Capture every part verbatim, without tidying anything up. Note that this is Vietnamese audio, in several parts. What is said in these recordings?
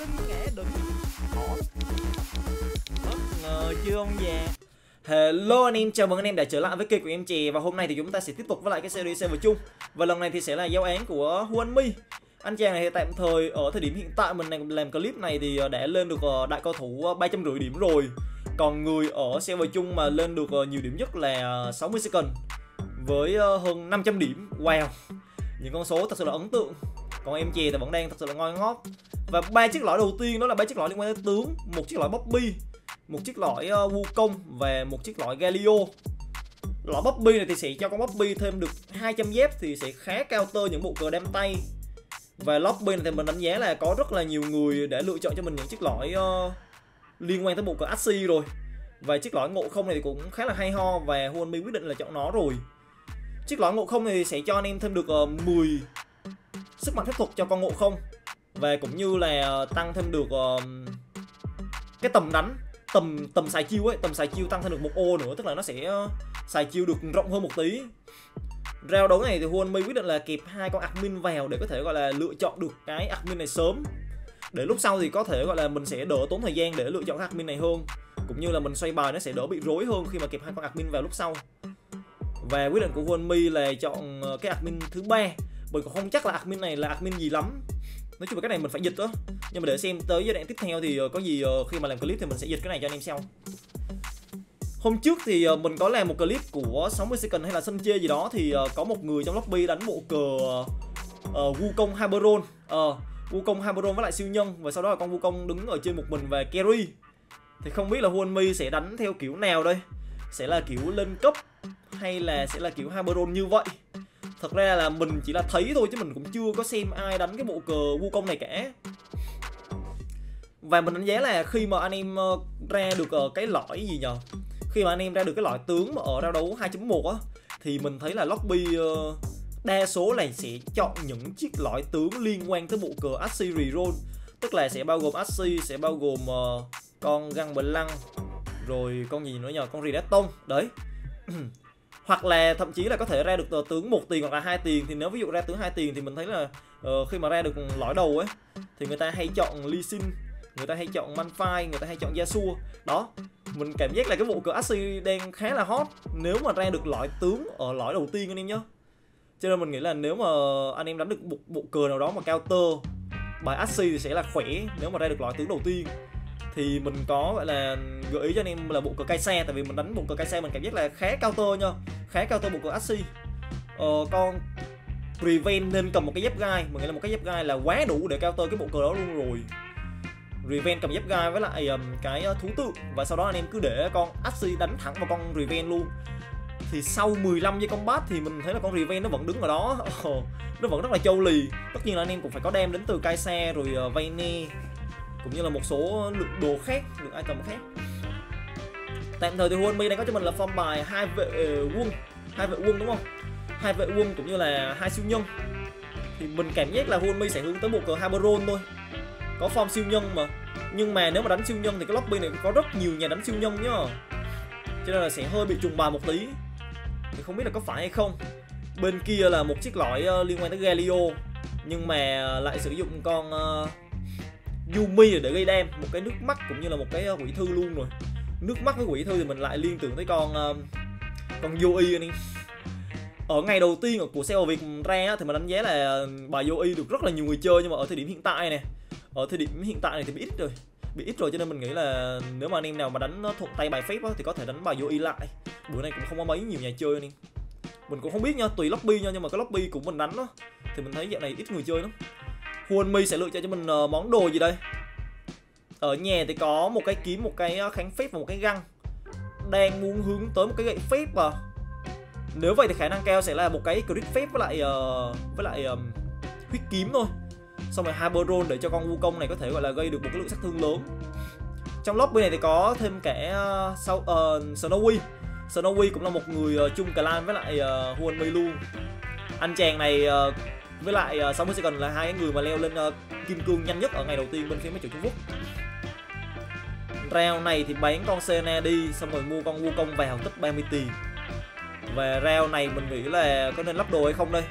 đến ngã đỉnh. Bất ngờ chưa ông già. Hello anh em, chào mừng anh em đã trở lại với kênh của em Chè. Và hôm nay thì chúng ta sẽ tiếp tục với lại cái series server chung. Và lần này thì sẽ là giáo án của Huanmie. Anh chàng này tạm thời ở thời điểm hiện tại mình làm clip này thì đã lên được đại cao thủ ba trăm rưỡi điểm rồi. Còn người ở server chung mà lên được nhiều điểm nhất là sáu mươi second với hơn năm trăm điểm. Wow, những con số thật sự là ấn tượng. Còn em Chè thì vẫn đang thật sự là ngon ngót. Và ba chiếc lõi đầu tiên đó là ba chiếc lõi liên quan tới tướng, một chiếc lõi Bobby, một chiếc lõi Wukong và một chiếc lõi Galio. Lõi Bobby này thì sẽ cho con Bobby thêm được hai trăm dép thì sẽ khá counter những bộ cờ đam tay. Và lobby này thì mình đánh giá là có rất là nhiều người để lựa chọn cho mình những chiếc lõi uh, liên quan tới bộ cờ Axie rồi. Và chiếc lõi ngộ không này thì cũng khá là hay ho và Huanmie quyết định là chọn nó rồi. Chiếc lõi ngộ không này thì sẽ cho anh em thêm được uh, mười sức mạnh phép thuật cho con ngộ không. Và cũng như là tăng thêm được uh, cái tầm đánh, tầm tầm xài chiêu ấy, tầm xài chiêu tăng thêm được một ô nữa, tức là nó sẽ uh, xài chiêu được rộng hơn một tí. Rao đấu này thì Huanmie quyết định là kịp hai con admin vào để có thể gọi là lựa chọn được cái admin này sớm. Để lúc sau thì có thể gọi là mình sẽ đỡ tốn thời gian để lựa chọn cái admin này hơn, cũng như là mình xoay bài nó sẽ đỡ bị rối hơn khi mà kịp hai con admin vào lúc sau. Và quyết định của Huanmie là chọn cái admin thứ ba, bởi còn không chắc là admin này là admin gì lắm. Nói chung là cái này mình phải dịch đó. Nhưng mà để xem tới giai đoạn tiếp theo thì có gì khi mà làm clip thì mình sẽ dịch cái này cho anh em sau. Hôm trước thì mình có làm một clip của sáu mươi second hay là sân chê gì đó thì có một người trong lobby đánh bộ cờ uh, Wukong Hyperion, uh, Wukong Hyperion với lại siêu nhân, và sau đó là con Wukong đứng ở trên một mình và carry. Thì không biết là Huanmie sẽ đánh theo kiểu nào đây? Sẽ là kiểu lên cấp hay là sẽ là kiểu Hyperion như vậy? Thật ra là mình chỉ là thấy thôi chứ mình cũng chưa có xem ai đánh cái bộ cờ Wukong này cả. Và mình đánh giá là khi mà anh em ra được cái lõi gì nhờ? Khi mà anh em ra được cái loại tướng mà ở rao đấu hai chấm một á, thì mình thấy là lobby uh, đa số là sẽ chọn những chiếc loại tướng liên quan tới bộ cờ Axie reroll. Tức là sẽ bao gồm Axie, sẽ bao gồm uh, con Gangplank, rồi con gì nữa nhờ, con Redacton. Đấy. Hoặc là thậm chí là có thể ra được tướng một tiền hoặc là hai tiền. Thì nếu ví dụ ra tướng hai tiền thì mình thấy là uh, khi mà ra được lõi đầu ấy thì người ta hay chọn Lee Sin, người ta hay chọn Manfi, người ta hay chọn Yasuo. Đó, mình cảm giác là cái bộ cờ Axie đang khá là hot nếu mà ra được loại tướng ở lõi đầu tiên anh em nhé. Cho nên mình nghĩ là nếu mà anh em đánh được một bộ cờ nào đó mà counter bài Axie thì sẽ là khỏe nếu mà ra được loại tướng đầu tiên. Thì mình có gọi là gợi ý cho anh em là bộ cờ Kaiser, tại vì mình đánh bộ cờ Kaiser mình cảm giác là khá counter nha, khá counter bộ cờ Axie. Ờ, con Prevent nên cầm một cái dép gai, mình nghĩ là một cái dép gai là quá đủ để counter cái bộ cờ đó luôn rồi. Revenge cầm dép gai với lại um, cái thú tự. Và sau đó anh em cứ để con Axie đánh thẳng vào con Revenge luôn. Thì sau mười lăm giây combat thì mình thấy là con Revenge nó vẫn đứng ở đó. Oh, nó vẫn rất là châu lì. Tất nhiên là anh em cũng phải có đem đến từ Kaiser rồi uh, Vayne, cũng như là một số lượng đồ khác, lượng item khác. Tạm thời thì Huanmie đang có cho mình là form bài hai vệ quân, hai vệ quân đúng không? Hai vệ quân cũng như là hai siêu nhân. Thì mình cảm giác là Huanmie sẽ hướng tới một cờ Hyperion thôi. Có form siêu nhân mà. Nhưng mà nếu mà đánh siêu nhân thì cái lobby này có rất nhiều nhà đánh siêu nhân nhá, cho nên là sẽ hơi bị trùng bài một tí. Thì không biết là có phải hay không. Bên kia là một chiếc lõi liên quan tới Galio, nhưng mà lại sử dụng con uh, Yuumi để gây đam. Một cái nước mắt cũng như là một cái quỷ thư luôn rồi. Nước mắt với quỷ thư thì mình lại liên tưởng tới con uh, con Yoi này. Ở ngày đầu tiên của server Việt ra thì mình đánh giá là bà Yoi được rất là nhiều người chơi, nhưng mà ở thời điểm hiện tại nè, ở thời điểm hiện tại này thì bị ít rồi, bị ít rồi cho nên mình nghĩ là nếu mà anh em nào mà đánh thuận tay bài phép đó, thì có thể đánh bài vô y lại. Bữa nay cũng không có mấy nhiều nhà chơi nên mình cũng không biết nha, tùy lobby nha, nhưng mà cái lobby của mình đánh đó thì mình thấy dạo này ít người chơi lắm. Huanmie sẽ lựa chọn cho mình món đồ gì đây? Ở nhà thì có một cái kiếm, một cái kháng phép và một cái găng. Đang muốn hướng tới một cái gậy phép à? Nếu vậy thì khả năng cao sẽ là một cái crit phép với lại với lại huyết kiếm thôi. Xong rồi Hyperion để cho con Wukong này có thể gọi là gây được một cái lượng sát thương lớn. Trong lobby này thì có thêm kẻ uh, sau uh, Snowy. Snowy cũng là một người uh, chung clan với lại uh, Huanmie luôn. Anh chàng này uh, với lại uh, sáu mươi second là hai người mà leo lên uh, kim cương nhanh nhất ở ngày đầu tiên bên phía mấy chủ Trung Quốc. Round này thì bán con Sena đi, xong rồi mua con Wukong vào tích ba mươi tiền. Và round này mình nghĩ là có nên lắp đồ hay không đây?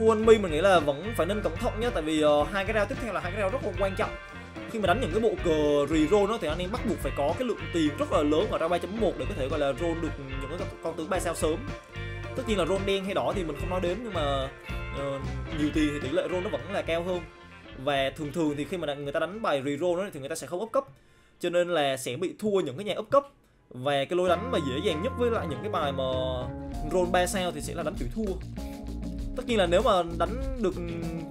Huanmie mình nghĩ là vẫn phải nên cẩn thận nhé, tại vì uh, hai cái round tiếp theo là hai cái round rất là quan trọng. Khi mà đánh những cái bộ cờ reroll nó thì anh em bắt buộc phải có cái lượng tiền rất là lớn ở round ba chấm một để có thể gọi là roll được những cái con tướng ba sao sớm. Tất nhiên là roll đen hay đỏ thì mình không nói đến, nhưng mà uh, nhiều tiền thì tỷ lệ roll nó vẫn là cao hơn. Và thường thường thì khi mà người ta đánh bài reroll thì người ta sẽ không up cấp, cho nên là sẽ bị thua những cái nhà up cấp. Và cái lối đánh mà dễ dàng nhất với lại những cái bài mà roll ba sao thì sẽ là đánh chịu thua. Tất nhiên là nếu mà đánh được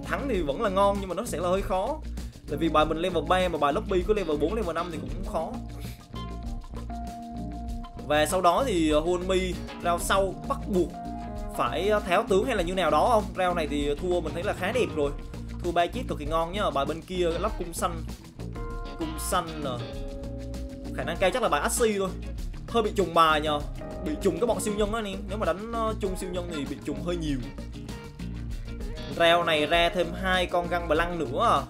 thắng thì vẫn là ngon, nhưng mà nó sẽ là hơi khó. Tại vì bài mình level ba mà bài lobby có level bốn, level năm thì cũng khó. Và sau đó thì Huanmie round sau bắt buộc phải tháo tướng hay là như nào đó không? Round này thì thua mình thấy là khá đẹp rồi. Thua ba chiếc cực kỳ ngon nhá. Bài bên kia lắp cung xanh. Cung xanh à. Khả năng cao chắc là bài Axie thôi. Hơi bị trùng bài nhờ. Bị trùng cái bọn siêu nhân đó anh em. Nếu mà đánh chung siêu nhân thì bị trùng hơi nhiều. Round này ra thêm hai con Gangplank nữa à.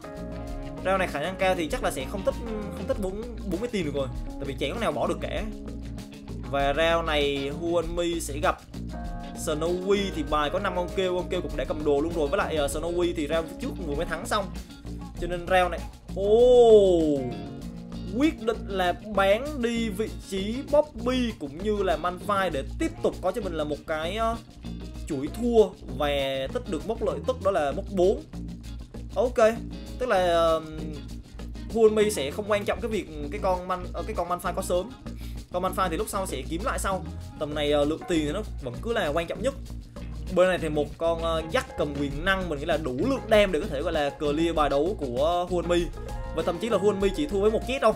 Round này khả năng cao thì chắc là sẽ không thích không thích bốn mươi tiền được rồi, tại vì chẳng nào bỏ được cả. Và round này Huanmie sẽ gặp Snowy thì bài có năm ông kêu, ông kêu cũng đã cầm đồ luôn rồi. Với lại uh, Snowy thì round trước vừa mới thắng xong, cho nên round này oh, quyết định là bán đi vị trí Bobby cũng như là Manfi để tiếp tục có cho mình là một cái uh, chuỗi thua và tích được mốc lợi tức đó là mốc bốn. Ok, tức là uh, Huanmie sẽ không quan trọng cái việc cái con man uh, cái con Manfi có sớm. Còn Manfi thì lúc sau sẽ kiếm lại sau. Tầm này uh, lượng tiền thì nó vẫn cứ là quan trọng nhất. Bên này thì một con uh, dắt cầm quyền năng mình nghĩ là đủ lượng đem để có thể gọi là clear bài đấu của uh, Huanmie. Và thậm chí là Huanmie chỉ thua với một chết đâu.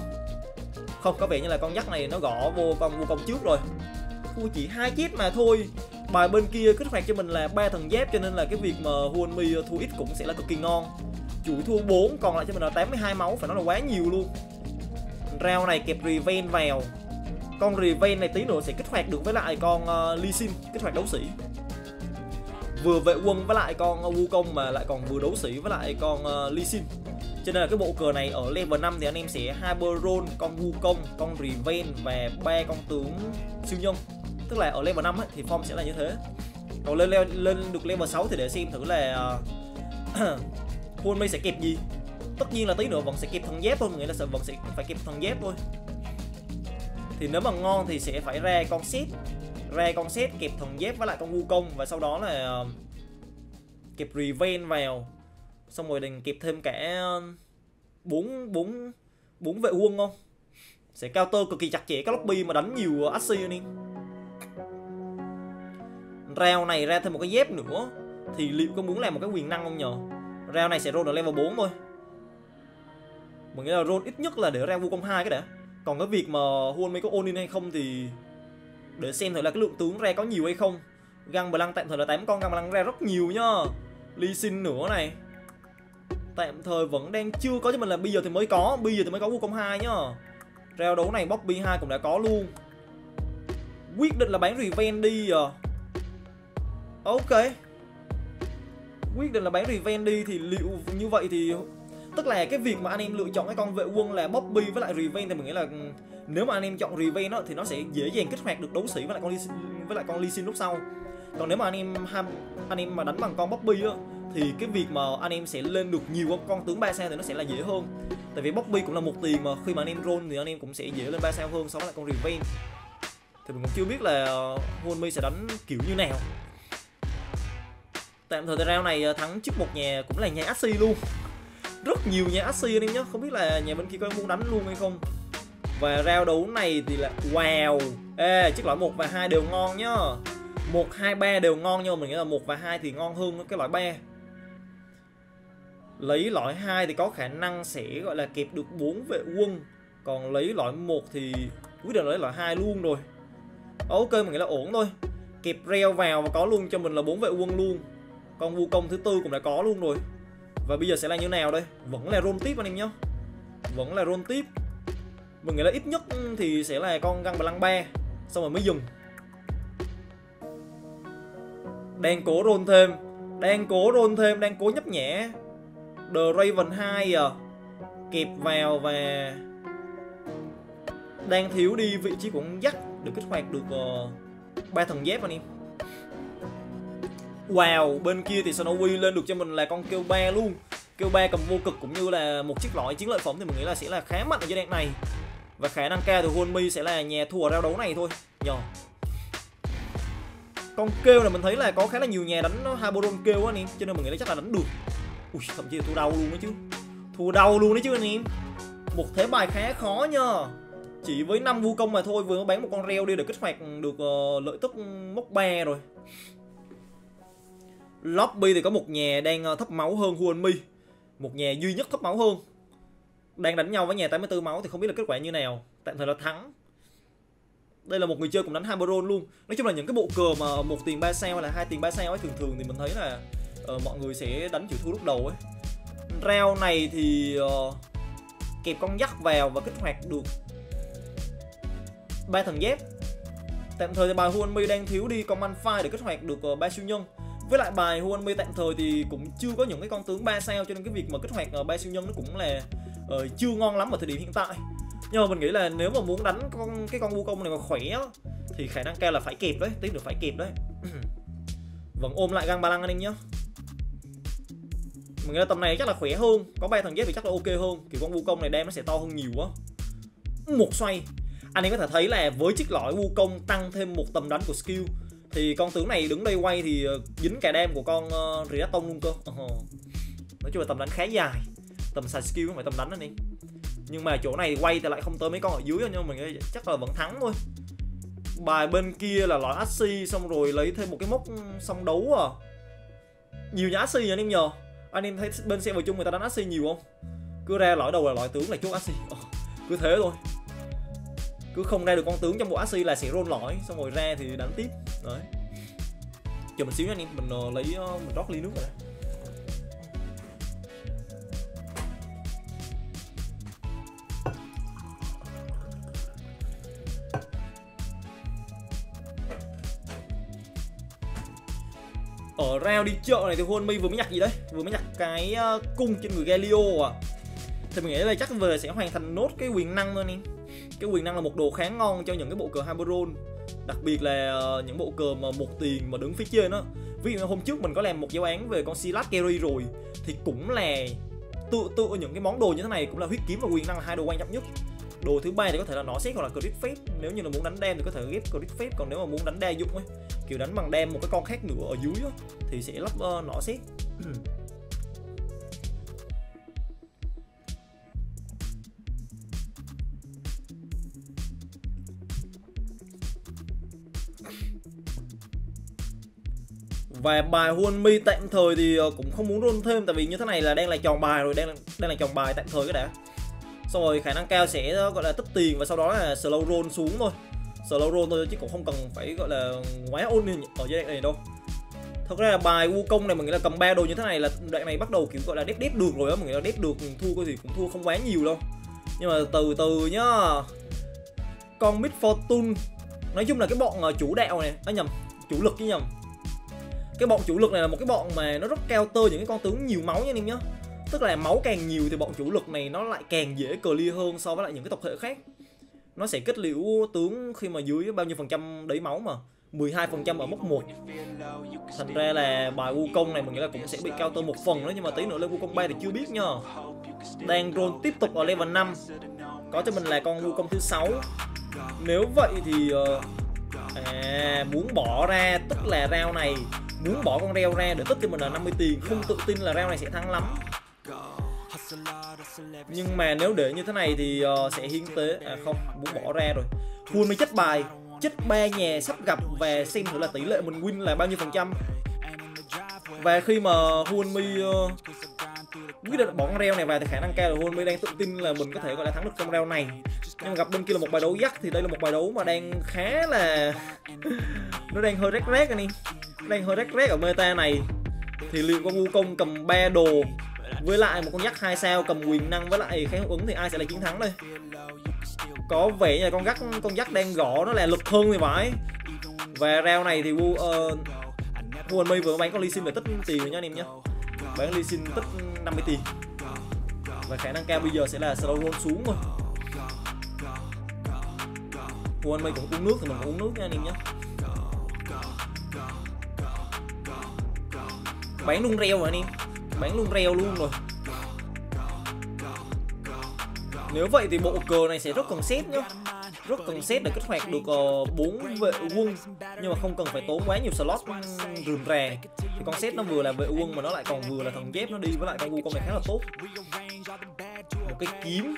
Không, có vẻ như là con dắt này nó gõ vô con Wukong trước rồi. Thua chỉ hai chết mà thôi. Bài bên kia kích hoạt cho mình là ba thần giáp, cho nên là cái việc mà Huanmie thua ít cũng sẽ là cực kỳ ngon. Chuỗi thua bốn còn lại cho mình là tám mươi hai máu, phải nói là quá nhiều luôn. Round này kẹp Revenge vào. Con Revenge này tí nữa sẽ kích hoạt được với lại con uh, Lee Sin, kích hoạt đấu sĩ. Vừa vệ quân với lại con uh, Wukong mà lại còn vừa đấu sĩ với lại con uh, Lee Sin. Cho nên là cái bộ cờ này ở level năm thì anh em sẽ Hyperion, con Wukong, con Revenge và ba con tướng siêu nhân. Tức là ở level năm ấy, thì form sẽ là như thế. Còn lên lên, lên được level sáu thì để xem thử là uh, Huanmie sẽ kẹp gì. Tất nhiên là tí nữa vẫn sẽ kẹp thần giáp thôi, nghĩa là sẽ vẫn sẽ phải kẹp thần giáp thôi. Thì nếu mà ngon thì sẽ phải ra con set, ra con set kẹp thần giáp với lại con Wukong và sau đó là uh, kẹp Revenge vào. Xong rồi đừng kẹp thêm cả bốn bốn bốn vệ quân không? Sẽ counter cực kỳ chặt chẽ cái lobby mà đánh nhiều Axie anh em. Round này ra thêm một cái dép nữa thì liệu có muốn làm một cái quyền năng không nhờ? Round này sẽ roll ở level bốn thôi. Mình nghĩ là roll ít nhất là để ra Wukong hai cái đã. Còn cái việc mà Huanmie có all in hay không thì để xem thử là cái lượng tướng ra có nhiều hay không. Gangplank tạm thời là tám con, Gangplank ra rất nhiều nhá. Lee Sin nữa này. Tạm thời vẫn đang chưa có cho mình là bây giờ thì mới có, bây giờ thì mới có Wukong hai nhá. Round đấu này Bobby hai cũng đã có luôn. Quyết định là bán Revenge đi à. Ok, quyết định là bán Revenge đi thì liệu như vậy thì tức là cái việc mà anh em lựa chọn cái con vệ quân là Bobby với lại Revenge thì mình nghĩ là nếu mà anh em chọn Revenge đó, thì nó sẽ dễ dàng kích hoạt được đấu sĩ với lại con Lee Sin, với lại con Lee Sin lúc sau. Còn nếu mà anh em ham anh em mà đánh bằng con Bobby đó, thì cái việc mà anh em sẽ lên được nhiều con tướng ba sao thì nó sẽ là dễ hơn. Tại vì Bobby cũng là một tiền mà khi mà anh em roll thì anh em cũng sẽ dễ lên ba sao hơn so với lại con Revenge. Thì mình cũng chưa biết là Huanmie sẽ đánh kiểu như nào. Tạm thời round này thắng trước một nhà cũng là nhà Axie luôn. Rất nhiều nhà Axie anh em nhé. Không biết là nhà bên kia có muốn đánh luôn hay không. Và round đấu này thì là wow. Ê, chiếc loại một và hai đều ngon nhá. một, hai, ba đều ngon nhưng mà mình nghĩ là một và hai thì ngon hơn cái loại ba. Lấy loại hai thì có khả năng sẽ gọi là kịp được bốn vệ quân. Còn lấy loại một thì quyết định lấy loại hai luôn rồi. Ok, mình nghĩ là ổn thôi. Kịp reo vào và có luôn cho mình là bốn vệ quân luôn. Con Wukong thứ tư cũng đã có luôn rồi. Và bây giờ sẽ là như nào đây? Vẫn là roll tiếp anh em nhé. Vẫn là roll tiếp. Mình nghĩ là ít nhất thì sẽ là con Gangplank ba. Xong rồi mới dừng. Đang cố roll thêm. Đang cố roll thêm. Đang cố nhấp nhẹ. The Raven hai à. Kẹp vào và đang thiếu đi vị trí của con dắt để kích hoạt được ba uh, thần dép anh em. Wow, bên kia thì Snowy lên được cho mình là con kêu ba luôn. Kêu ba cầm vô cực cũng như là một chiếc lõi chiến lợi phẩm thì mình nghĩ là sẽ là khá mạnh ở giai đoạn này. Và khả năng cao thì Huanmie sẽ là nhà thua ở rao đấu này thôi. Nhờ con kêu là mình thấy là có khá là nhiều nhà đánh Hyperion kêu á anh em, cho nên mình nghĩ là chắc là đánh được. Ui, thậm chí là thua đầu luôn đấy chứ. Thua đầu luôn đấy chứ anh em. Một thế bài khá khó nha. Chỉ với năm Wukong mà thôi, vừa mới bán một con reo đi để kích hoạt được uh, lợi tức mốc ba rồi. Lobby thì có một nhà đang thấp máu hơn Huanmie, một nhà duy nhất thấp máu hơn, đang đánh nhau với nhà tám mươi tư máu thì không biết là kết quả như nào. Tạm thời là thắng. Đây là một người chơi cũng đánh Hyperion luôn. Nói chung là những cái bộ cờ mà một tiền ba sao hay là hai tiền ba sao ấy, thường thường thì mình thấy là uh, mọi người sẽ đánh chịu thua lúc đầu ấy. Rao này thì uh, kẹp con dắt vào và kích hoạt được ba thần dép. Tạm thời thì bài Huanmie đang thiếu đi con Manfi để kích hoạt được ba siêu nhân. Với lại bài Huanmie tạm thời thì cũng chưa có những cái con tướng ba sao, cho nên cái việc mà kích hoạt ba siêu nhân nó cũng là uh, chưa ngon lắm ở thời điểm hiện tại. Nhưng mà mình nghĩ là nếu mà muốn đánh con cái con Wukong này mà khỏe thì khả năng cao là phải kịp đấy, tí nữa phải kịp đấy. Vẫn ôm lại găng ba lăng anh em nhá. Mình nghĩ là tầm này chắc là khỏe hơn, có ba thằng dép thì chắc là ok hơn. Kiểu con Wukong này đem nó sẽ to hơn nhiều quá. Một xoay. Anh em có thể thấy là với chiếc lõi Wukong tăng thêm một tầm đánh của skill thì con tướng này đứng đây quay thì dính cả đam của con uh, Redacton luôn cơ. Uh-huh. Nói chung là tầm đánh khá dài, tầm xài skill không phải tầm đánh anh em. Nhưng mà chỗ này quay thì lại không tới mấy con ở dưới, nhưng mà mình chắc là vẫn thắng thôi. Bài bên kia là lõi Axie, xong rồi lấy thêm một cái mốc xong đấu à. Nhiều nhà Axie nhờ anh em nhờ. Anh em thấy bên xe vào chung người ta đánh Axie nhiều không? Cứ ra lõi đầu là lõi tướng là chốt Axie. Ờ, cứ thế thôi. Cứ không ra được con tướng trong bộ Axie là sẽ roll lõi, xong rồi ra thì đánh tiếp. Đấy. Chờ mình xíu nha anh em, mình uh, lấy uh, mình rót ly nước rồi. Ở rao đi chợ này thì Huanmie vừa mới nhặt gì đấy, vừa mới nhặt cái uh, cung trên người Galio à. Thì mình nghĩ là chắc về sẽ hoàn thành nốt cái quyền năng thôi anh em. Cái quyền năng là một đồ khá ngon cho những cái bộ cờ Hyperion, đặc biệt là uh, những bộ cờ mà một tiền mà đứng phía trên đó. Ví dụ như hôm trước mình có làm một giáo án về con Silas Carry rồi, thì cũng là tự tự những cái món đồ như thế này cũng là huyết kiếm và quyền năng là hai đồ quan trọng nhất. Đồ thứ ba thì có thể là nó xét hoặc là crit phép, nếu như là muốn đánh đam thì có thể ghép crit phép, còn nếu mà muốn đánh đa dụng ấy, kiểu đánh bằng đam một cái con khác nữa ở dưới đó, thì sẽ lắp uh, nó xét. Và bài Huanmie tạm thời thì cũng không muốn roll thêm, tại vì như thế này là đang là tròn bài rồi, đang là, đang là tròn bài tạm thời cái đã. Xong rồi khả năng cao sẽ gọi là tích tiền và sau đó là slow roll xuống thôi. Slow roll thôi chứ cũng không cần phải gọi là quá ôn ở giai đoạn này đâu. Thật ra là bài Wukong này mình nghĩ là cầm ba đồ như thế này là đoạn này bắt đầu kiểu gọi là đép đép được rồi á, mình nghĩ là đép được, thua cái gì cũng thua không quá nhiều đâu. Nhưng mà từ từ nhá. Con Mid Fortune, nói chung là cái bọn chủ đạo này, nó nhầm, chủ lực chứ nhầm. Cái bọn chủ lực này là một cái bọn mà nó rất counter những cái con tướng nhiều máu nha anh em nhá. Tức là máu càng nhiều thì bọn chủ lực này nó lại càng dễ clear hơn so với lại những cái tộc hệ khác. Nó sẽ kết liễu tướng khi mà dưới bao nhiêu phần trăm đấy máu mà mười hai phần trăm ở mốc một. Thành ra là bài Wukong này mình nghĩ là cũng sẽ bị counter một phần nữa, nhưng mà tí nữa lên Wukong ba thì chưa biết nha. Đang roll tiếp tục ở level năm. Có cho mình là con Wukong thứ sáu. Nếu vậy thì à, muốn bỏ ra, tức là rao này muốn bỏ con reo ra để tích cho mình là năm mươi tiền, không tự tin là reo này sẽ thắng lắm. Nhưng mà nếu để như thế này thì uh, sẽ hiến tế, à không, muốn bỏ ra rồi. Huanmie mới chết bài, chết ba nhà sắp gặp và xem thử là tỷ lệ mình win là bao nhiêu phần trăm. Và khi mà Huanmie uh, quyết định bỏ con reo này vào thì khả năng cao là Huanmie đang tự tin là mình có thể gọi là thắng được trong reo này. Nhưng mà gặp bên kia là một bài đấu dắt thì đây là một bài đấu mà đang khá là nó đang hơi rét rét anh em. Đang hơi rét rét ở meta này. Thì liệu con Wukong cầm ba đồ với lại một con dắt hai sao cầm quyền năng với lại kháng hiệu ứng thì ai sẽ là chiến thắng đây? Có vẻ như là con dắt con dắt đang gõ nó là lực hơn thì phải. Và round này thì Huanmie uh, vừa bán con Lee Sin để tích tiền rồi nha anh em nhé. Bán Lee Sin tích năm mươi tiền. Và khả năng cao bây giờ sẽ là slow roll xuống thôi. Huanmie cũng uống nước thì mình cũng uống nước nha anh em nhé. Bán luôn reo rồi anh em. Bán luôn reo luôn rồi. Nếu vậy thì bộ cờ này sẽ rất cần xét nhá. Rất cần xét để kích hoạt được bốn vệ quân. Nhưng mà không cần phải tốn quá nhiều slot rườm rà. Thì con set nó vừa là vệ quân mà nó lại còn vừa là thần dép. Nó đi với lại con Wukong này khá là tốt. Một cái kiếm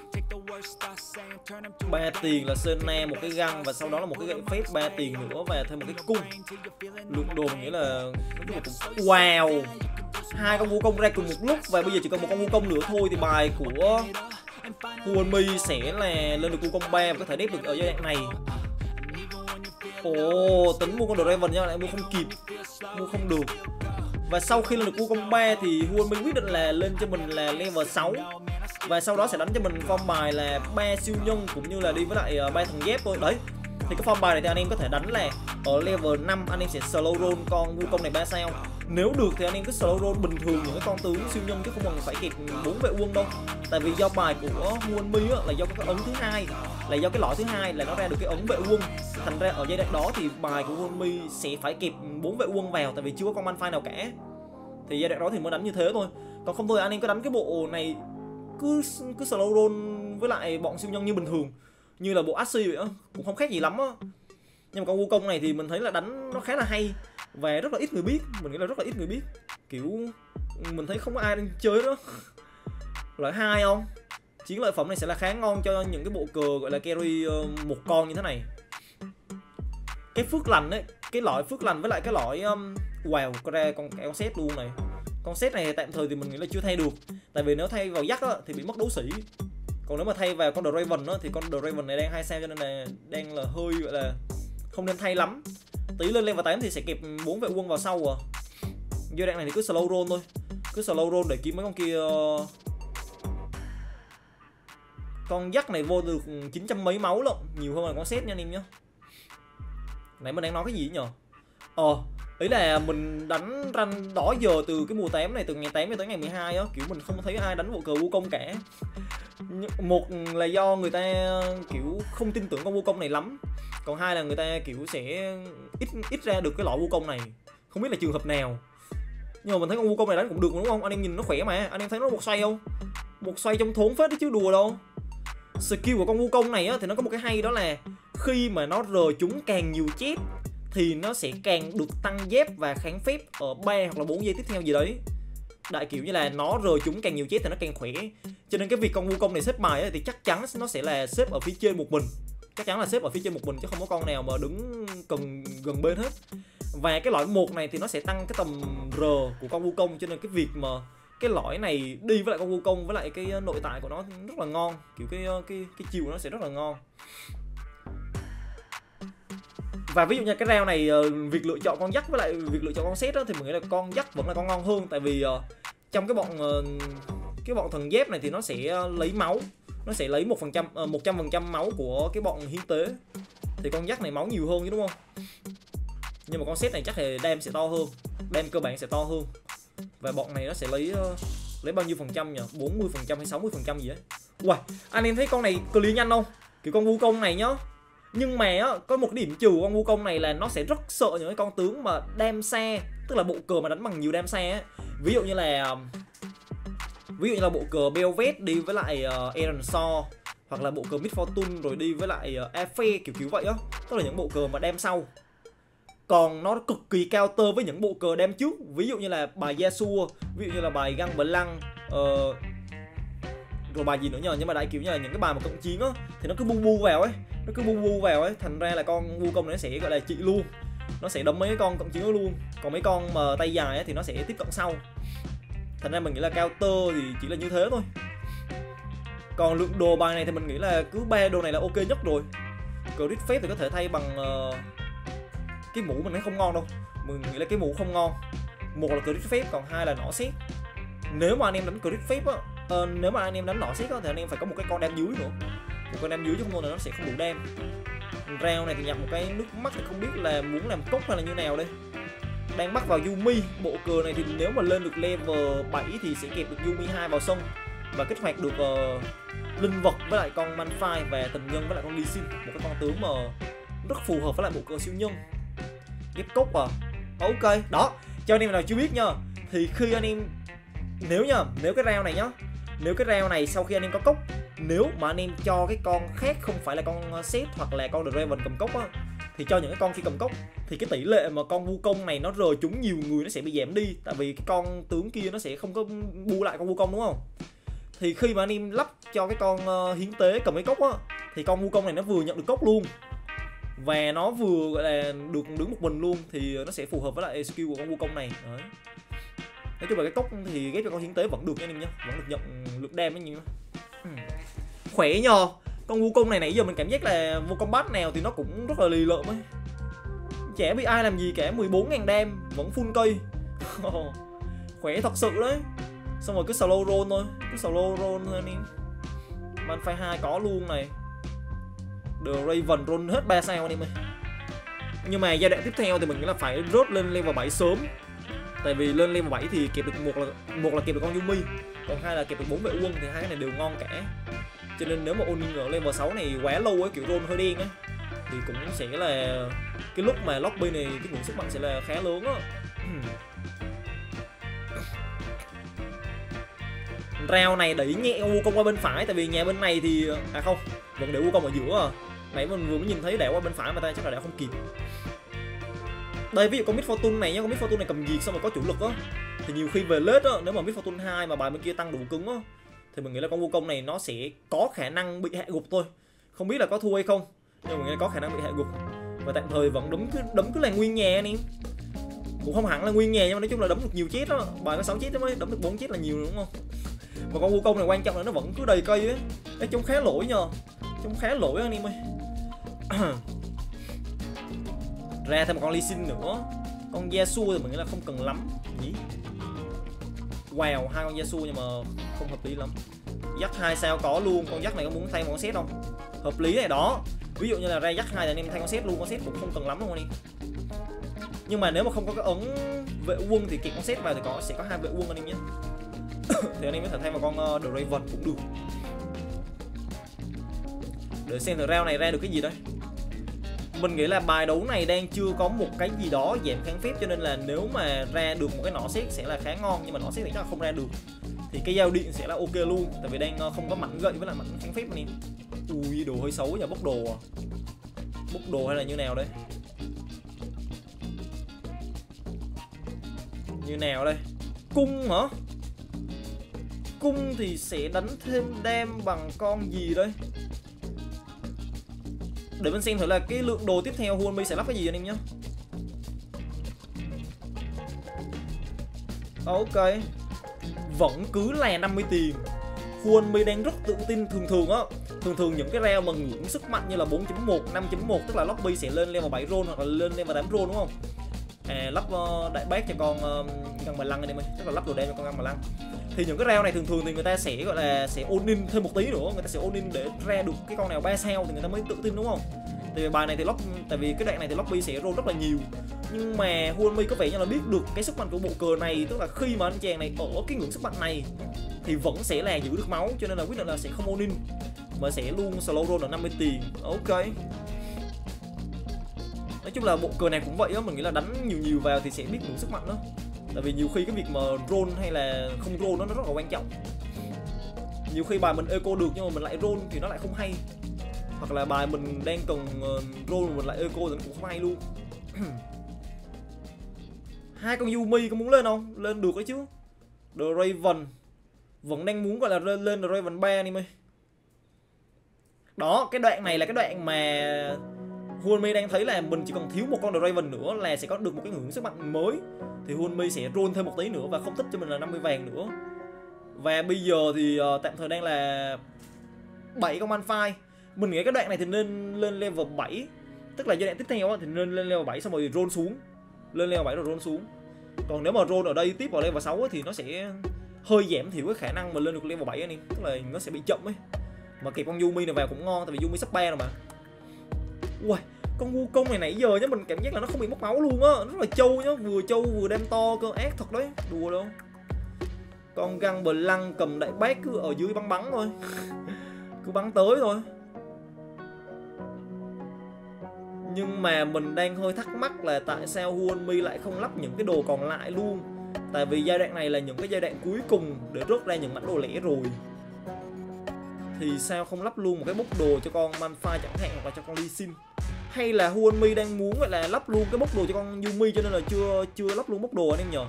ba tiền là Sena, một cái găng và sau đó là một cái gậy phép ba tiền nữa và thêm một cái cung. Lượng đồn nghĩa là wow, hai con Wukong ra cùng một lúc và bây giờ chỉ cần một con Wukong nữa thôi thì bài của Huanmie sẽ là lên được Wukong ba và có thể đép được ở giai đoạn này. Ồ, oh, tính mua con Draven nha, lại mua không kịp, mua không được. Và sau khi lên được Wukong ba thì Huanmie quyết định là lên cho mình là level sáu. Và sau đó sẽ đánh cho mình form bài là ba siêu nhân cũng như là đi với lại ba thằng dép thôi. Đấy, thì cái form bài này thì anh em có thể đánh là ở level năm anh em sẽ slow roll con Wukong này ba sao. Nếu được thì anh em cứ slow roll bình thường những cái con tướng siêu nhân chứ không cần phải kẹt bốn vệ quân đâu. Tại vì do bài của Huanmie là do cái ấn thứ hai, là do cái lõi thứ hai là nó ra được cái ấn vệ quân. Thành ra ở giai đoạn đó thì bài của Huanmie sẽ phải kẹp bốn vệ quân vào tại vì chưa có con Manfi nào cả. Thì giai đoạn đó thì mới đánh như thế thôi. Còn không thôi anh em cứ đánh cái bộ này cứ cứ slow roll với lại bọn siêu nhân như bình thường, như là bộ Axie vậy á, cũng không khác gì lắm á. Nhưng mà con Wukong này thì mình thấy là đánh nó khá là hay và rất là ít người biết, mình nghĩ là rất là ít người biết, kiểu mình thấy không có ai đang chơi đó. Loại hai không, chiến lợi phẩm này sẽ là khá ngon cho những cái bộ cờ gọi là carry một con như thế này. Cái phước lành ấy, cái loại phước lành với lại cái loại um, wow có ra con con set luôn này. Con set này tạm thời thì mình nghĩ là chưa thay được. Tại vì nếu thay vào dắt á, thì bị mất đấu sĩ. Còn nếu mà thay vào con Draven á, thì con Draven này đang hai sao cho nên là đang là hơi gọi là không nên thay lắm. Tí lên level tám thì sẽ kịp bốn vệ quân vào sau à. Giai đoạn này thì cứ slow roll thôi. Cứ slow roll để kiếm mấy con kia. Con dắt này vô được chín trăm mấy máu lận. Nhiều hơn là con set nha anh em nhá. Nãy mình đang nói cái gì nhờ? Ờ ý là mình đánh ranh đỏ giờ từ cái mùa tám này, từ ngày tám tới ngày mười hai á, kiểu mình không thấy ai đánh bộ cờ Wukong cả. Một là do người ta kiểu không tin tưởng con Wukong này lắm, còn hai là người ta kiểu sẽ ít ít ra được cái loại Wukong này, không biết là trường hợp nào. Nhưng mà mình thấy con Wukong này đánh cũng được đúng không anh em, nhìn nó khỏe mà. Anh em thấy nó một xoay không, một xoay trong thốn phết đấy chứ đùa đâu. Skill của con Wukong này á thì nó có một cái hay đó là khi mà nó rờ chúng càng nhiều chết thì nó sẽ càng được tăng dép và kháng phép ở ba hoặc là bốn giây tiếp theo gì đấy. Đại kiểu như là nó rờ chúng càng nhiều chết thì nó càng khỏe. Cho nên cái việc con Wukong này xếp bài ấy, thì chắc chắn nó sẽ là xếp ở phía trên một mình. Chắc chắn là xếp ở phía trên một mình chứ không có con nào mà đứng cần gần bên hết. Và cái lõi một này thì nó sẽ tăng cái tầm R của con Wukong. Cho nên cái việc mà cái lõi này đi với lại con Wukong với lại cái nội tại của nó rất là ngon. Kiểu cái cái, cái chiều của nó sẽ rất là ngon. Và ví dụ như cái round này việc lựa chọn con dắt với lại việc lựa chọn con set đó, thì mình nghĩ là con dắt vẫn là con ngon hơn. Tại vì trong cái bọn cái bọn thần dép này thì nó sẽ lấy máu, nó sẽ lấy một phần trăm một trăm phần trăm máu của cái bọn hiến tế, thì con dắt này máu nhiều hơn chứ đúng không. Nhưng mà con set này chắc là đem sẽ to hơn, đem cơ bản sẽ to hơn. Và bọn này nó sẽ lấy lấy bao nhiêu phần trăm nhỉ, bốn mươi phần trăm hay sáu mươi phần trăm gì đấy. Wow, anh em thấy con này clear nhanh không, kiểu con Wukong này nhá. Nhưng mà á, có một điểm trừ con Wukong này là nó sẽ rất sợ những cái con tướng mà đam xa, tức là bộ cờ mà đánh bằng nhiều đam xa á. Ví dụ như là ví dụ như là bộ cờ Belvet đi với lại uh, Eren Saw, hoặc là bộ cờ Midfortune rồi đi với lại uh, Afe kiểu kiểu vậy á, tức là những bộ cờ mà đam sau. Còn nó cực kỳ counter với những bộ cờ đam trước, ví dụ như là bài Yasuo, ví dụ như là bài Gangplank, uh, rồi bài gì nữa nhờ, nhưng mà đại kiểu như là những cái bài mà cộng chiến á thì nó cứ bu bu vào ấy, nó cứ bu bu vào ấy, thành ra là con Wukong nó sẽ gọi là trị luôn, nó sẽ đấm mấy cái con cộng chiến luôn. Còn mấy con mà tay dài ấy thì nó sẽ tiếp cận sau, thành ra mình nghĩ là counter thì chỉ là như thế thôi. Còn lượng đồ bài này thì mình nghĩ là cứ ba đồ này là ok nhất rồi. Crit phép thì có thể thay bằng uh... cái mũ mình thấy không ngon đâu, mình nghĩ là cái mũ không ngon. Một là crit phép, còn hai là nỏ xét. Nếu mà anh em đánh crit phép á, Ờ, nếu mà anh em đánh nỏ xét thì anh em phải có một cái con đam dưới nữa, một con đam dưới chứ không là nó sẽ không đủ đam. Round này thì nhập một cái nước mắt thì không biết là muốn làm cốc hay là như nào đây. Đang mắc vào Yuumi, bộ cờ này thì nếu mà lên được level bảy thì sẽ kẹp được Yuumi hai vào sân và kích hoạt được uh, linh vật với lại con Manfi và tình nhân với lại con Lee Sin, một cái con tướng mà rất phù hợp với lại bộ cờ siêu nhân. Ghép cốc à, ok đó. Cho anh em nào chưa biết nha, thì khi anh em nếu nha, nếu cái round này nhá, nếu cái round này sau khi anh em có cốc, nếu mà anh em cho cái con khác không phải là con Seth hoặc là con Draven cầm cốc á, thì cho những cái con khi cầm cốc thì cái tỷ lệ mà con Wukong này nó rời trúng nhiều người nó sẽ bị giảm đi, tại vì cái con tướng kia nó sẽ không có bu lại con Wukong, đúng không? Thì khi mà anh em lắp cho cái con hiến tế cầm cái cốc á, thì con Wukong này nó vừa nhận được cốc luôn và nó vừa gọi là được đứng một mình luôn, thì nó sẽ phù hợp với lại skill của con Wukong này. Đấy. Nói chung là cái cốc thì ghép cho con hiến tế vẫn được nha anh em nhá, vẫn được nhận lực đam ấy nhỉ. Ừ. Khỏe nhờ. Con Wukong này nãy giờ mình cảm giác là Wukong bát nào thì nó cũng rất là lì lợm ấy, chả bị ai làm gì cả. Mười bốn ngàn đam vẫn full cây. Khỏe thật sự đấy. Xong rồi cứ solo roll thôi, cứ solo roll thôi anh em. Manfi hai có luôn này, The Raven roll hết ba sao anh em ơi. Nhưng mà giai đoạn tiếp theo thì mình nghĩ là phải rớt lên level bảy sớm, tại vì lên level bảy thì kẹp được một là một là kẹp được con Yuumi, còn hai là kẹp được bốn vệ quân, thì hai cái này đều ngon cả. Cho nên nếu mà owning ở level sáu này quá lâu ấy, kiểu roll hơi đen ấy, thì cũng sẽ là cái lúc mà lobby này cái nguồn sức mạnh sẽ là khá lớn á. Round này đẩy nhẹ Wukong qua bên phải, tại vì nhà bên này thì... à không, vẫn để Wukong ở giữa à. Nãy mình vừa mới nhìn thấy đảo qua bên phải mà ta chắc là đảo không kịp. Đây ví dụ con Mid Fortune này nhá, con Mid Fortune này cầm diệt xong rồi có chủ lực á, thì nhiều khi về lết á, nếu mà Mid Fortune hai mà bài bên kia tăng đủ cứng á, thì mình nghĩ là con Wukong này nó sẽ có khả năng bị hạ gục thôi. Không biết là có thua hay không, nhưng mình nghĩ là có khả năng bị hạ gục. Và tạm thời vẫn đấm cứ, đấm cứ là nguyên nhà anh em. Cũng không hẳn là nguyên nhà, nhưng mà nói chung là đấm được nhiều chết đó. Bài có sáu chết đó mới, đấm được bốn chết là nhiều đúng không? Và con Wukong này quan trọng là nó vẫn cứ đầy cây ấy. Đấy, trông khá lỗi nhờ, trông khá lỗi anh em ơi. Ra thêm một con Lee Sin nữa. Con Yasuo thì mình nghĩ là không cần lắm. Gì? Wow, hai con Yasuo nhưng mà không hợp lý lắm. Dắt hai sao có luôn, con dắt này có muốn thay một con set không? Hợp lý này đó. Ví dụ như là ra dắt hai là anh em thay con set luôn, con set cũng không cần lắm luôn anh em. Nhưng mà nếu mà không có cái ấn vệ quân thì kẹp con set vào thì có sẽ có hai vệ quân anh em nhé. Thì anh em có thể thay vào con uh, The Raven cũng được. Để xem thử round này ra được cái gì đấy. Mình nghĩ là bài đấu này đang chưa có một cái gì đó giảm kháng phép, cho nên là nếu mà ra được một cái nỏ xét sẽ là khá ngon, nhưng mà nỏ xét thì chắc là không ra được. Thì cái dao điện sẽ là ok luôn, tại vì đang không có mảnh gậy với là mảnh kháng phép anh em. Ui đồ hơi xấu nhờ, bốc đồ à. Bốc đồ hay là như nào đấy? Như nào đây? Cung hả? Cung thì sẽ đánh thêm đam bằng con gì đây? Để mình xem thử là cái lượng đồ tiếp theo Huanmie sẽ lắp cái gì anh em nhé. Ok, vẫn cứ là năm mươi tiền. Huanmie đang rất tự tin. Thường thường á, thường thường những cái round mà ngưỡng sức mạnh như là bốn chấm một, năm chấm một, tức là lobby sẽ lên level bảy roll hoặc là lên level tám roll đúng không? À, lắp uh, đại bác cho con uh, găng mà lăng anh em ơi, tức là lắp đồ đen cho con găng mà lăng. Thì những cái round này thường thường thì người ta sẽ gọi là sẽ ôn in thêm một tí nữa, người ta sẽ ôn in để ra được cái con nào ba sao thì người ta mới tự tin đúng không? Tại vì bài này thì lock, tại vì cái đoạn này thì lobby sẽ roll rất là nhiều. Nhưng mà Huanmie có vẻ như là biết được cái sức mạnh của bộ cờ này, tức là khi mà anh chàng này ở cái ngưỡng sức mạnh này thì vẫn sẽ là giữ được máu, cho nên là quyết định là sẽ không ôn in mà sẽ luôn slow roll ở năm mươi tiền. Ok. Nói chung là bộ cờ này cũng vậy á, mình nghĩ là đánh nhiều nhiều vào thì sẽ biết ngưỡng sức mạnh đó. Tại vì nhiều khi cái việc mà roll hay là không roll nó, nó rất là quan trọng. Nhiều khi bài mình eco được nhưng mà mình lại roll thì nó lại không hay. Hoặc là bài mình đang cần roll mình lại eco thì nó cũng không hay luôn. Hai con Yuumi có muốn lên không? Lên được đấy chứ. The Raven vẫn đang muốn gọi là lên The Raven ba anh em ơi. Đó, cái đoạn này là cái đoạn mà Huanmie đang thấy là mình chỉ còn thiếu một con The Raven nữa là sẽ có được một cái ngưỡng sức mạnh mới. Thì Huanmie sẽ roll thêm một tí nữa và không thích cho mình là năm mươi vàng nữa. Và bây giờ thì uh, tạm thời đang là bảy con Manfi. Mình nghĩ cái đoạn này thì nên lên level bảy, tức là giai đoạn tiếp theo thì nên lên level bảy xong rồi roll xuống. Lên level bảy rồi roll xuống. Còn nếu mà roll ở đây tiếp vào level sáu thì nó sẽ hơi giảm thiểu cái khả năng mà lên được level bảy anh em, tức là nó sẽ bị chậm ấy. Mà kịp con Yuumi này vào cũng ngon, tại vì Yuumi sắp ba rồi mà. Uầy, con Wukong này nãy giờ nhá, mình cảm giác là nó không bị mất máu luôn á, rất là trâu nhá, vừa trâu vừa đem to, cơ ác thật đấy, đùa đâu. Con găng bờ lăng cầm đại bác cứ ở dưới bắn bắn thôi. Cứ bắn tới thôi. Nhưng mà mình đang hơi thắc mắc là tại sao Huanmie lại không lắp những cái đồ còn lại luôn. Tại vì giai đoạn này là những cái giai đoạn cuối cùng để rớt ra những mảnh đồ lẻ rồi, thì sao không lắp luôn một cái bốc đồ cho con Manfi chẳng hạn, hoặc là cho con Lee Sin. Hay là Huanmie đang muốn gọi là lắp luôn cái bốc đồ cho con Yuumi cho nên là chưa chưa lắp luôn bốc đồ anh em nhờ.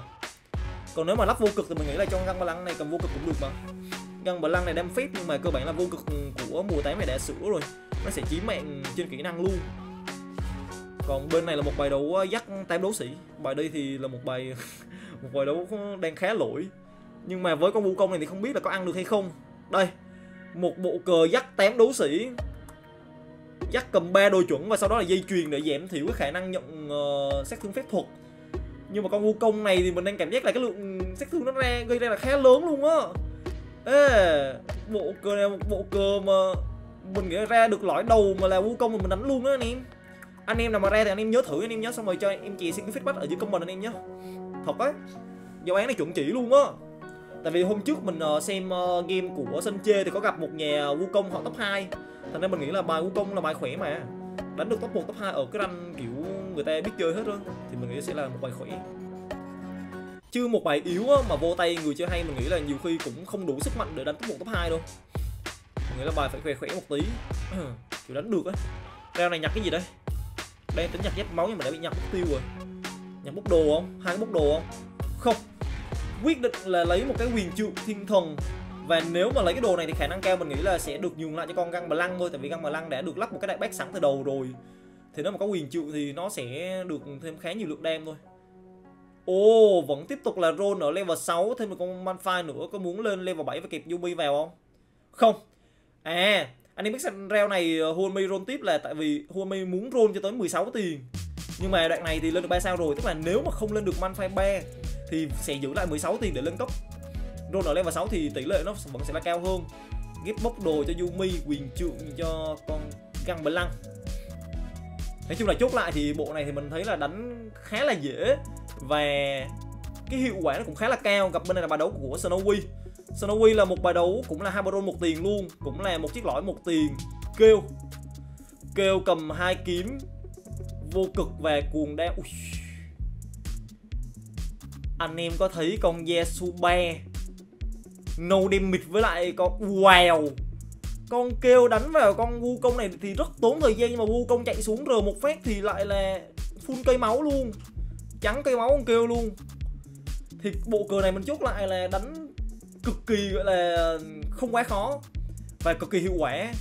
Còn nếu mà lắp vô cực thì mình nghĩ là cho Gangplank này cầm vô cực cũng được mà. Gangplank này đem phép nhưng mà cơ bản là vô cực của mùa tám này đã sửa rồi, nó sẽ chí mạng trên kỹ năng luôn. Còn bên này là một bài đấu dắt tám đấu sĩ. Bài đây thì là một bài một bài đấu đang khá lỗi. Nhưng mà với con Wukong này thì không biết là có ăn được hay không. Đây, một bộ cờ dắt tám đấu sĩ, dắt cầm ba đôi chuẩn và sau đó là dây chuyền để giảm thiểu cái khả năng nhận uh, sát thương phép thuật. Nhưng mà con Wukong này thì mình đang cảm giác là cái lượng sát thương nó ra gây ra là khá lớn luôn á. Ê, bộ cờ này một bộ cờ mà mình nghĩ ra được lõi đầu mà là Wukong thì mình đánh luôn á anh em. Anh em nào mà ra thì anh em nhớ thử anh em nhớ xong rồi cho em chị xin cái feedback ở dưới comment anh em nhé. Thật á, giáo án này chuẩn chỉ luôn á. Tại vì hôm trước mình xem game của Sân Chê thì có gặp một nhà Wukong họ top hai. Thành ra mình nghĩ là bài Wukong là bài khỏe mà. Đánh được top một, top hai ở cái rank kiểu người ta biết chơi hết rồi thì mình nghĩ sẽ là một bài khỏe. Chứ một bài yếu mà vô tay người chơi hay mình nghĩ là nhiều khi cũng không đủ sức mạnh để đánh top một, top hai đâu. Mình nghĩ là bài phải khỏe khỏe một tí. Kiểu đánh được á. Rao này nhặt cái gì đây? Đang tính nhặt dép máu nhưng mà đã bị nhặt mục tiêu rồi. Nhặt bốc đồ không? Hai cái bốc đồ không? Không. Quyết định là lấy một cái huyền trượng thiên thần. Và nếu mà lấy cái đồ này thì khả năng cao mình nghĩ là sẽ được nhường lại cho con Gangplank thôi. Tại vì Gangplank đã được lắp một cái đại bác sẵn từ đầu rồi, thì nếu mà có huyền trượng thì nó sẽ được thêm khá nhiều lượng đam thôi. Ồ, oh, vẫn tiếp tục là roll ở level sáu. Thêm một con Manfi nữa. Có muốn lên level bảy và kịp Yuumi vào không? Không. À, anh em biết rằng round này Huanmie roll tiếp là tại vì Huanmie muốn roll cho tới mười sáu tiền. Nhưng mà đoạn này thì lên được ba sao rồi. Tức là nếu mà không lên được Manfi ba thì sẽ giữ lại mười sáu tiền để lên cấp. Roll ở level sáu thì tỷ lệ nó vẫn sẽ là cao hơn. Ghép bốc đồ cho Yuumi, quyền trượng cho con Gangplank. Nói chung là chốt lại thì bộ này thì mình thấy là đánh khá là dễ và cái hiệu quả nó cũng khá là cao. Gặp bên này là bài đấu của Snowy. Snowy là một bài đấu cũng là Hyperion một tiền luôn, cũng là một chiếc lõi một tiền. Kêu Kêu cầm hai kiếm vô cực và cuồng đao. Ui. Anh em có thấy con Yasuo no damage với lại con wow. Con kêu đánh vào con Wukong này thì rất tốn thời gian, nhưng mà Wukong chạy xuống R một phát thì lại là full cây máu luôn, trắng cây máu con kêu luôn. Thì bộ cờ này mình chốt lại là đánh cực kỳ gọi là không quá khó và cực kỳ hiệu quả.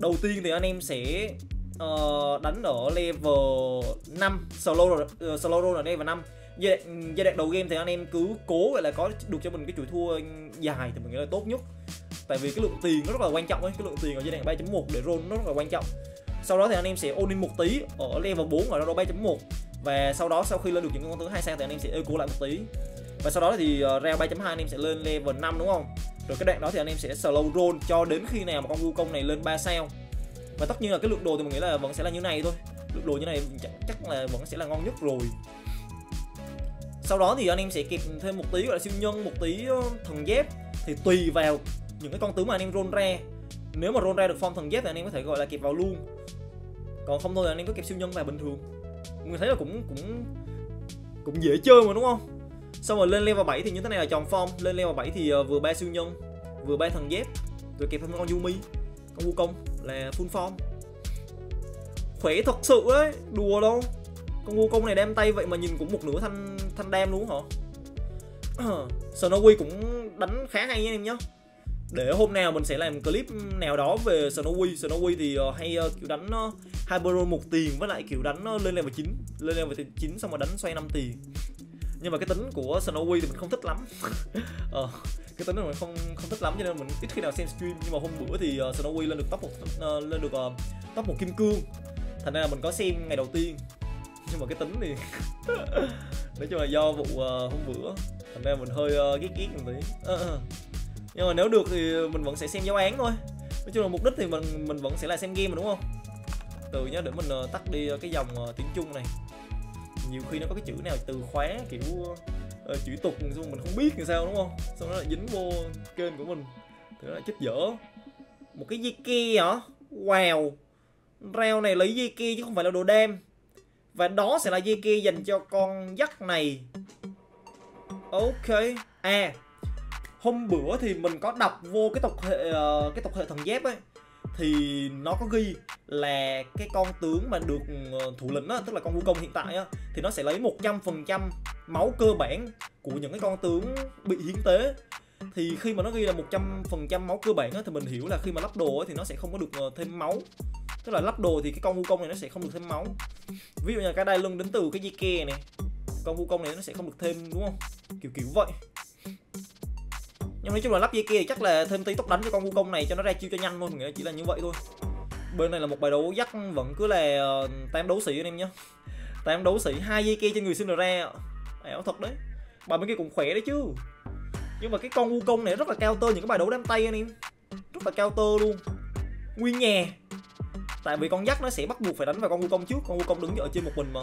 Đầu tiên thì anh em sẽ uh, đánh ở level năm solo rồi, uh, solo roll ở level năm. Giai đoạn, giai đoạn đầu game thì anh em cứ cố gọi là có được cho mình cái chuỗi thua dài thì mình nghĩ là tốt nhất. Tại vì cái lượng tiền nó rất là quan trọng ấy, cái lượng tiền ở giai đoạn ba chấm một để roll nó rất là quan trọng. Sau đó thì anh em sẽ all in một tí ở level bốn ở roll ba chấm một. Và sau đó sau khi lên được những con tướng hai sao thì anh em sẽ eco lại một tí. Và sau đó thì uh, round ba chấm hai anh em sẽ lên level năm đúng không? Rồi cái đoạn đó thì anh em sẽ slow roll cho đến khi nào mà con Wukong này lên ba sao. Và tất nhiên là cái lượng đồ thì mình nghĩ là vẫn sẽ là như này thôi. Lượng đồ như này chắc là vẫn sẽ là ngon nhất rồi. Sau đó thì anh em sẽ kịp thêm một tí gọi là siêu nhân, một tí thần dép. Thì tùy vào những cái con tướng mà anh em roll ra. Nếu mà roll ra được form thần dép thì anh em có thể gọi là kịp vào luôn. Còn không thôi là anh em có kịp siêu nhân vào bình thường. Mình thấy là cũng cũng cũng dễ chơi mà đúng không? Xong rồi lên level bảy thì như thế này là tròn form. Lên level bảy thì vừa ba siêu nhân, vừa ba thần dép, rồi kẹp thêm con Yuumi, con Wukong là full form. Khỏe thật sự đấy, đùa đâu. Con Wukong này đem tay vậy mà nhìn cũng một nửa thanh thanh đam luôn hả? Snowy cũng đánh khá hay nha em nhé. Để hôm nào mình sẽ làm clip nào đó về Snowy. Snowy thì hay kiểu đánh Hyperion một tiền với lại kiểu đánh lên level chín. Lên level chín xong rồi đánh xoay năm tiền. Nhưng mà cái tính của Snowy thì mình không thích lắm. ờ, Cái tính này mình không không thích lắm cho nên mình ít khi nào xem stream. Nhưng mà hôm bữa thì Snowy lên được top một, uh, lên được uh, top một kim cương. Thành ra là mình có xem ngày đầu tiên. Nhưng mà cái tính thì nói chung là do vụ uh, hôm bữa. Thành ra mình hơi uh, ghét ghét một tí. uh, uh. Nhưng mà nếu được thì mình vẫn sẽ xem giáo án thôi. Nói chung là mục đích thì mình mình vẫn sẽ là xem game mà đúng không? Từ nhá, để mình uh, tắt đi cái dòng uh, tiếng Trung này. Nhiều khi nó có cái chữ nào từ khóa kiểu uh, chữ tục xong mình không biết làm sao đúng không? Xong nó lại dính vô kênh của mình. Thì nó lại chết dở. Một cái gì kia hả? Wow. Reo này lấy dây kia chứ không phải là đồ đem. Và đó sẽ là dây kia dành cho con dắt này. Ok. À, hôm bữa thì mình có đọc vô cái tộc hệ, cái tộc hệ thần dép ấy, thì nó có ghi là cái con tướng mà được thủ lĩnh á, tức là con Wukong hiện tại á, thì nó sẽ lấy một trăm phần trăm máu cơ bản của những cái con tướng bị hiến tế. Thì khi mà nó ghi là một trăm phần trăm máu cơ bản á, thì mình hiểu là khi mà lắp đồ á, thì nó sẽ không có được thêm máu. Tức là lắp đồ thì cái con Wukong này nó sẽ không được thêm máu. Ví dụ như là cái đai lưng đến từ cái dây ke này, con Wukong này nó sẽ không được thêm, đúng không? Kiểu kiểu vậy. Nhưng nói chung là lắp dây kia thì chắc là thêm tí tốc đánh cho con Wukong này cho nó ra chiêu cho nhanh thôi, mình nghĩ chỉ là như vậy thôi. Bên này là một bài đấu dắt vẫn cứ là tám đấu sĩ anh em nhé. Tám đấu sĩ, hai dây kia trên người sinh ra. Ẻo thật đấy. Bài bên kia cũng khỏe đấy chứ. Nhưng mà cái con Wukong này rất là cao tơ những cái bài đấu đám tay anh em. Rất là cao tơ luôn. Nguyên nhà. Tại vì con dắt nó sẽ bắt buộc phải đánh vào con Wukong trước, con Wukong đứng ở trên một mình mà.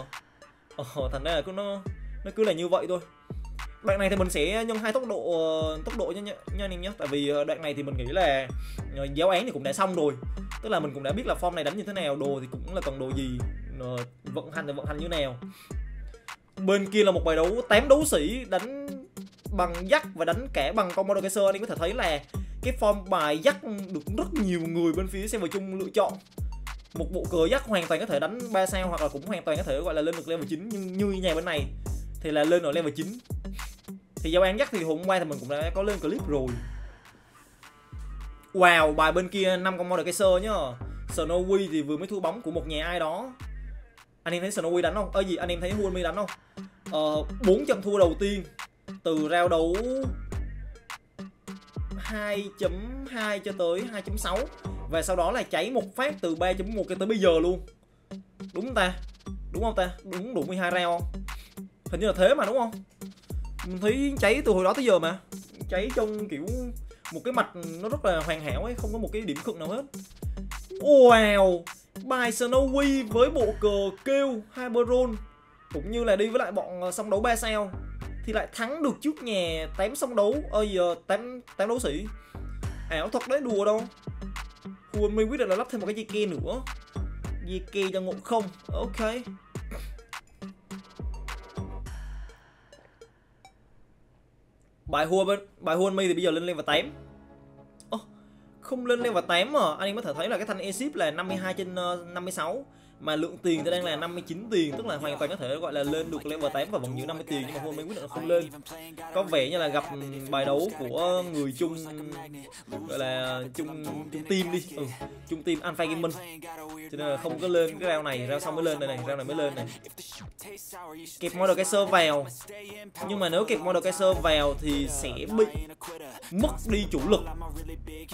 Ờ, thành ra là cứ nó nó cứ là như vậy thôi. Đoạn này thì mình sẽ nhân hai tốc độ tốc độ nha anh em nhé. Tại vì đoạn này thì mình nghĩ là giáo án thì cũng đã xong rồi. Tức là mình cũng đã biết là form này đánh như thế nào, đồ thì cũng là cần đồ gì, vận hành thì vận hành như nào. Bên kia là một bài đấu tám đấu sĩ đánh bằng dắt và đánh cả bằng con Mordekaiser. Anh em có thể thấy là cái form bài dắt được rất nhiều người bên phía server chung lựa chọn. Một bộ cờ dắt hoàn toàn có thể đánh ba sao, hoặc là cũng hoàn toàn có thể gọi là lên được level chín. Nhưng như nhà bên này thì là lên ở level chín. Thì giao án dắt thì hôm qua thì mình cũng đã có lên clip rồi. Wow, bài bên kia năm con Mordekaiser nhá. Snowy thì vừa mới thua bóng của một nhà ai đó. Anh em thấy Snowy đánh không? Ơ gì, anh em thấy Huanmie đánh không? Ờ, bốn trận thua đầu tiên từ round đấu hai chấm hai cho tới hai chấm sáu. Và sau đó là cháy một phát từ ba chấm một cho tới bây giờ luôn. Đúng không ta? Đúng không ta? Đúng đủ mười hai round không? Hình như là thế mà đúng không? Mình thấy cháy từ hồi đó tới giờ mà. Cháy trong kiểu một cái mạch nó rất là hoàn hảo ấy, không có một cái điểm khựng nào hết. Wow, bài Snowy với bộ cờ kêu Hyperion cũng như là đi với lại bọn song đấu ba sao thì lại thắng được trước nhà tám song đấu, ơi giờ tám tám đấu sĩ. Ảo thật đấy, đùa đâu. Huanmie quyết định là lắp thêm một cái dây kia nữa. Dây kia cho ngộ không. Ok. Bài Huanmie bài Huanmie thì bây giờ lên level tám. Oh, không lên level tám à. Anh em có thể thấy là cái thanh e-ship là năm mươi hai trên năm mươi sáu mà lượng tiền thì đang là năm mươi chín tiền, tức là hoàn toàn có thể gọi là lên được level tám và vẫn giữ năm mươi tiền, nhưng mà Huanmie quyết định không lên. Có vẻ như là gặp bài đấu của người chung gọi là chung chung team đi, ừ, chung team Alpha Gaming, cho nên là không có lên cái round này, round xong mới lên đây này, round này mới lên này. Kẹp Mordekaiser vào, nhưng mà nếu kẹp Mordekaiser vào thì sẽ bị mất đi chủ lực.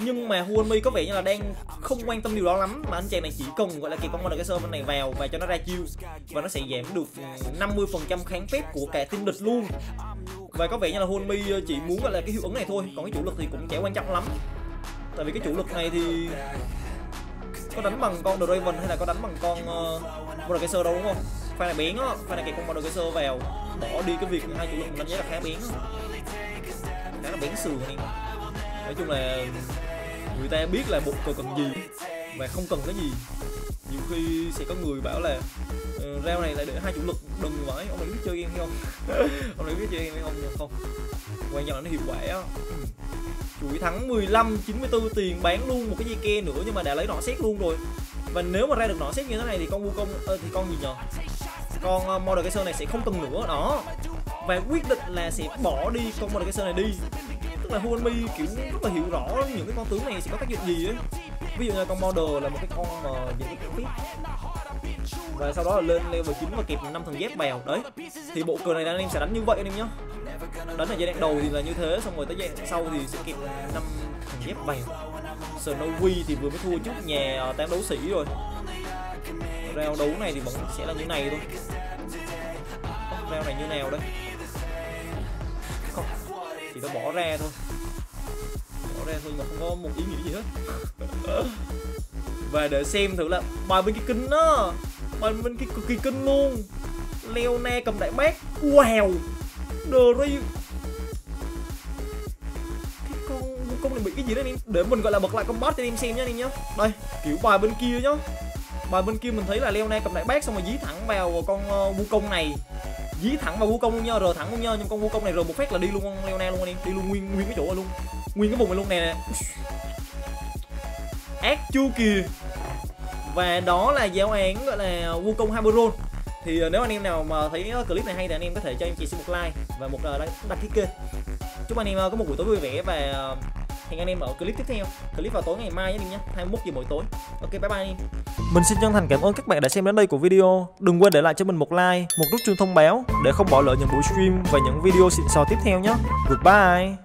Nhưng mà Huanmie có vẻ như là đang không quan tâm điều đó lắm, mà anh chàng này chỉ cần gọi là kẹp con Mordekaiser bên này vào và cho nó ra chiêu và nó sẽ giảm được năm mươi phần trăm kháng phép của cả team địch luôn. Và có vẻ như là Huanmie chỉ muốn gọi là cái hiệu ứng này thôi, còn cái chủ lực thì cũng chả quan trọng lắm. Tại vì cái chủ lực này thì có đánh bằng con Draven hay là có đánh bằng con uh, Mordekaiser đâu, đúng không? Pha này bén á, pha này kẹp con Mordekaiser vào bỏ đi cái việc hai chủ lực mình đánh giá là khá bén, khá là bén sườn. Nói chung là người ta biết là bộ cờ cần gì và không cần cái gì. Nhiều khi sẽ có người bảo là uh, round này lại để hai chủ lực, đừng vãi, ông này biết chơi game hay không? Ông này biết chơi game hay không? Không, quan trọng là nó hiệu quả á. Chuỗi thắng mười lăm, chín mươi tư tiền, bán luôn một cái dây ke nữa nhưng mà đã lấy nọ xét luôn rồi. Và nếu mà ra được nọ xét như thế này thì con Wukong uh, thì con gì nhờ? Con uh, Mordekaiser này sẽ không cần nữa đó. Và quyết định là sẽ bỏ đi con Mordekaiser này đi. Tức là Huanmie kiểu rất là hiểu rõ những cái con tướng này sẽ có tác dụng gì ấy. Ví dụ như con Model là một cái con mà dễ cái phép. Và sau đó là lên level chín và kịp năm thằng dép bèo. Đấy, thì bộ cờ này anh em sẽ đánh như vậy anh em nhé. Đánh ở giai đoạn đầu thì là như thế, xong rồi tới giai đoạn sau thì sẽ kịp năm thằng dép bèo. Snowy thì vừa mới thua trước nhà tám đấu sĩ rồi. Round đấu này thì vẫn sẽ là như này thôi. Round này như nào đây? Không, chỉ có bỏ ra thôi. Ra thôi mà không có một ý nghĩa gì hết. Và để xem thử là bài bên kia kinh đó, bài bên kia cực kỳ kinh luôn. Leona cầm đại bác. Wow, Dri. Cái con con này bị cái gì đó anh em? Để mình gọi là bật lại combat cho anh em xem nhá anh em nhá. Đây, kiểu bài bên kia nhá. Và bên kia mình thấy là Leona cầm đại bác xong rồi dí thẳng vào con Wukong này, dí thẳng vào Wukong luôn nha, rồi thẳng luôn nha. Nhưng con Wukong này rồi một phát là đi luôn con Leona luôn anh em, đi luôn nguyên nguyên cái chỗ luôn, nguyên cái vùng này luôn nè nè. Ác chu kìa. Và đó là giáo án gọi là Wukong Hyperion. Thì nếu anh em nào mà thấy clip này hay thì anh em có thể cho em chị xin một like và một đăng, đăng ký kênh. Chúc anh em có một buổi tối vui vẻ và hẹn anh em ở clip tiếp theo. Clip vào tối ngày mai anh em nhé, hai mươi mốt giờ mỗi tối. Ok, bye bye anh em. Mình xin chân thành cảm ơn các bạn đã xem đến đây của video. Đừng quên để lại cho mình một like, một nút chuông thông báo để không bỏ lỡ những buổi stream và những video xịn sò tiếp theo nhé. Goodbye.